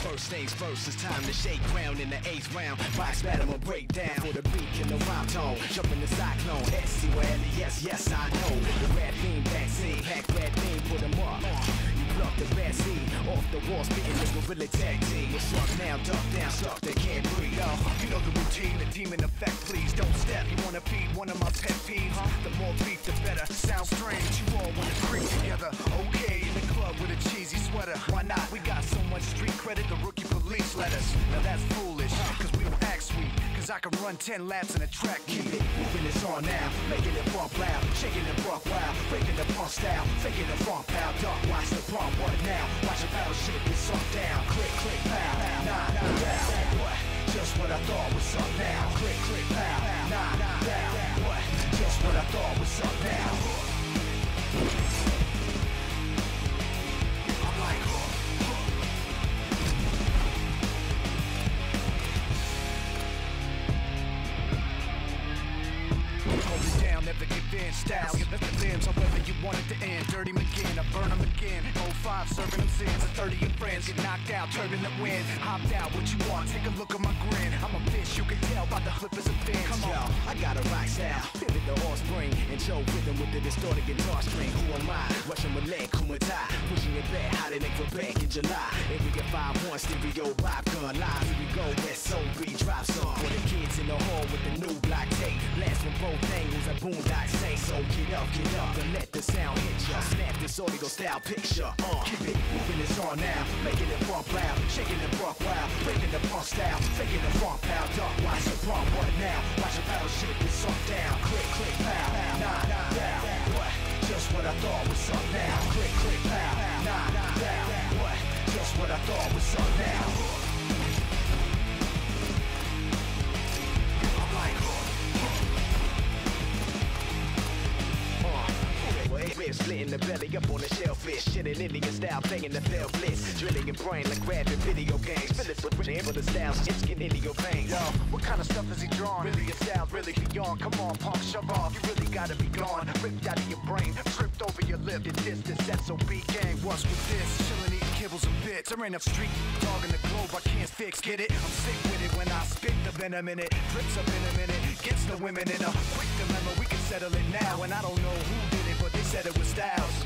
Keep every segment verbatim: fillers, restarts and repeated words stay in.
First things first, it's time to shake ground in the eighth round. Box battle or breakdown for the beat and the rhyme tone. Jump in the cyclone, S C O L E S. Yes, I know the rap theme vaccine. Pack red theme, put them up. You block the bad scene off the wall, spitting the gorilla tag team. What's up now? Duck down, stuck that can't breathe. Yo, you know the routine, the demon effect. Please don't step. You wanna feed one of my pet peeves? The more beef, the better. Sounds strange. You all wanna creep together? Okay, in the club with a cheesy sweater. Why not? We got so much street credit. The rookie police let us, now that's foolish, cause we don't act sweet, cause I can run ten laps in a track. Keep it moving, it's on now, making it bump loud, shaking it bump wild, breaking the pump style, faking the bump out, dark watch the pump, what now? Watch a battleship get sunk down, click, click, pow, nah, nah, down, what? Just what I thought was up now, click, click, pow, nah, nah, down, what? Just what I thought was up now. I'm like, oh. Never give in, styles, give up the limbs, however you want it to end. Dirty McGinn, I burn them again. oh five, serving them sins, a thirty of friends. Get knocked out, turbulent the wind. Hopped out, what you want, take a look at my grin. I'm a bitch, you can tell by the flippers of fins. Come on, I got a rock style, pivot the offspring, and show rhythm with the distorted guitar string. Who am I? Russian Malay, Kumai, pushing it back, how they make for back in July. If we get five one, stereo, pop gun, live, here we go, S O B, drop song. For the kids in the hall with the new block tape, blast from both angles, I Boondock say so, get up, get up, and let the sound hit ya. Snap this audio style picture, uh keep it moving, it's on now, making it bump loud, shaking it bump wild, breaking the pump style, faking the bump out, dark, watch the pump, what now? Watch the battleship get sunk down, click, click, pow, nah, nah, down, what? Just what I thought was up now, click, click, pow, nah, nah, down, what? Just what I thought was up now. Rips split in the belly up on the shellfish. Shit in Indian style, playing the bell blitz. Drilling your brain like grabbing video games. Fill it with ramble the styles, it's getting into your veins. Yo, what kind of stuff is he drawing? Really a style, really beyond. Come on, punk, shove off. You really gotta be gone. Ripped out of your brain, tripped over your lip. Your distance, S O B gang, what's with this? Chillin' eating kibbles and bits. There ain't a street dog in the globe I can't fix. Get it? I'm sick with it when I spit the venom in it. Drips up in a minute, gets the women in a quick dilemma. We can settle it now, and I don't know who did it, but they said it was Styles.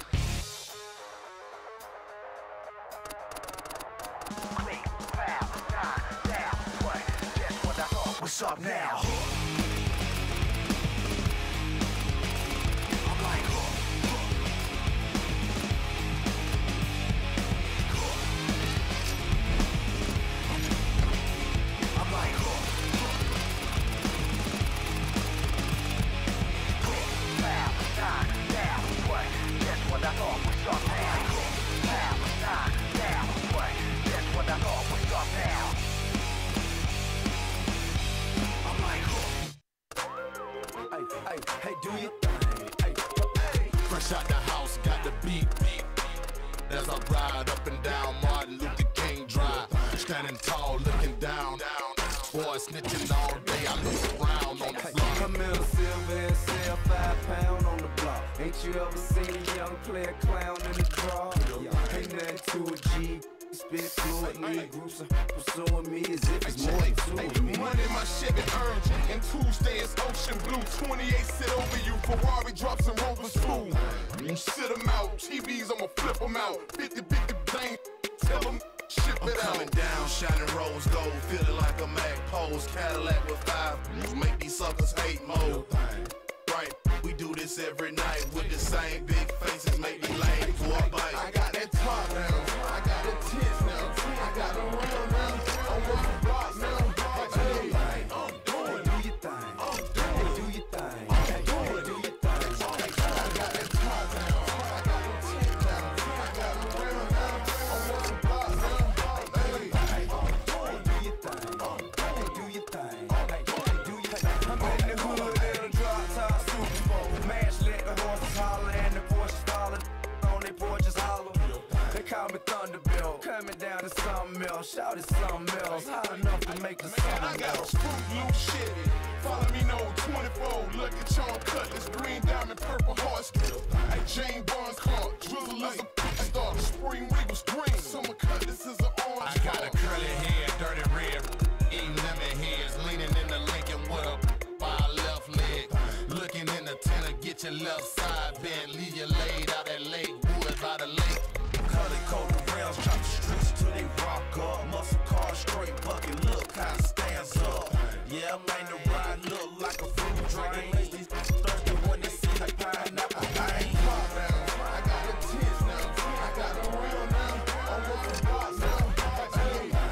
Click, foul, nah, down, what? Guess what I thought was up now. I'm like, huh, huh. I'm like, huh. What I thought was up now. Down, down, down, what? That's what I thought was up now. I'm like, oh. Hey, hey, hey, do you? Hey, hey, hey. Fresh out the house, got the beat, beat, beat. As I ride up and down Martin Luther King Drive, standing tall, looking down. Boy, snitching all day, I look around on the floor. Come in, silver and sell five pound on the block. Ain't you ever seen a young player clown in the draw? Ain't nothing to a G. Spit fluently, groups are pursuing me as if it's more than two me. Money, my shit is urgent, and Tuesday is ocean blue. Twenty-eight sit over you, Ferrari drops and rollers fool. You sit them out, T Vs, I'ma flip them out. Fifty, fifty, bang, tell them. Ship I'm it coming out. Down, shining rose gold, feeling like a Mac pose, Cadillac with five, make these suckers hate mode. Right, we do this every night with the same big faces, make me lame for a bite. I got that top now, I got the tits now, I got a round now, I'm on the block now. I do your thing, I'm doing, do your thing, I'm doing, do your thing, I'm doing, do your thing. I got that top now, I got the tits now, I got a round now, I'm on the block now. Call me Thunderbill, coming down to something else. Shout it something else, hot enough to make the sun. I got a Fruit Loop shit. Follow me no twenty-four. Look at y'all cutlets, green diamond, purple heart skill. Hey, Jane Barnes Clark, drizzle is a star. Spring wiggles green, summer cutlets is an orange. I got a your left side bent, leave you laid out at lake, wood by the lake. Color coded rounds, chop the streets till they rock up. Muscle car, straight bucket, look how it stands up. Yeah, I'm in the ride, look like a fruit drain. These bitches thirsty when they see like pineapple. I ain't pop now, I got a tits now, I got a real now, I want the box now. Hey,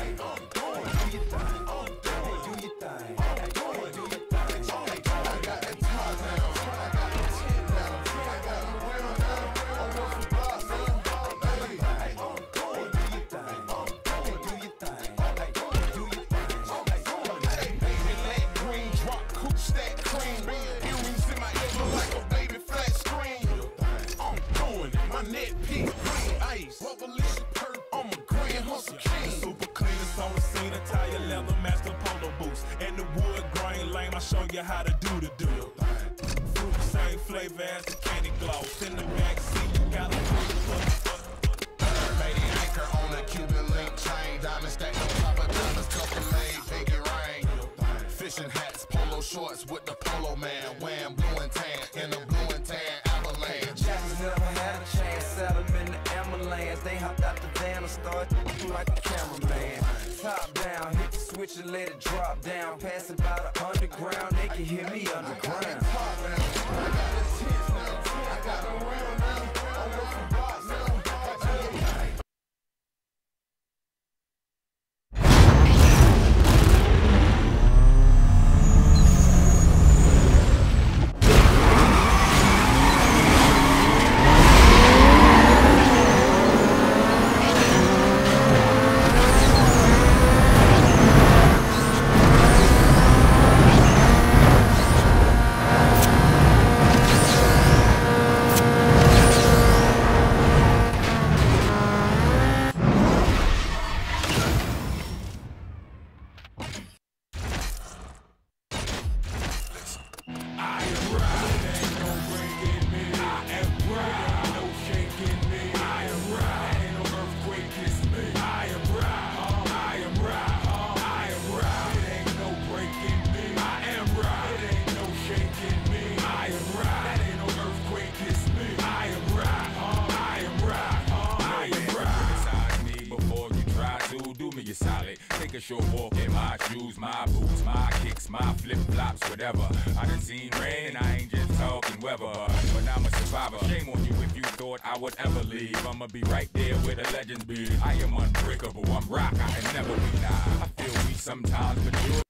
I'm doing, do your thing, I'm doing, do your thing, I'm doing, do your thing. I got a top now, I got a tits now, I got a real now, I want the box now. Hey, I'm doing, do your thing, I'm doing, do your thing, I'm doing, do your thing, I'm doing. Hey, baby, let green drop, coop stack cream, earrings in my ear look like a baby flat screen. I'm doing it, my neck pink, green ice, revolution purple, I'm a grand hustle king. Super clean, it's on the scene, attire leather, master polo boots, and the wood grain lame. I show you how to do the deal. Fruit same flavor as the candy gloss in the back seat, you got a on a Cuban link chain, diamond stack on top of diamonds, couple made, pink and rain. Fishing hats, polo shorts with the polo man, wearing blue and tan, in the blue and tan avalanche. Jackson's never had a chance, sat them in the ambulance. They hopped out the van and started like a cameraman. Top down, hit the switch and let it drop down. Passing by the underground, they can hear me underground. I got a tits now, I got a real now, I want some box now. Sometimes, but you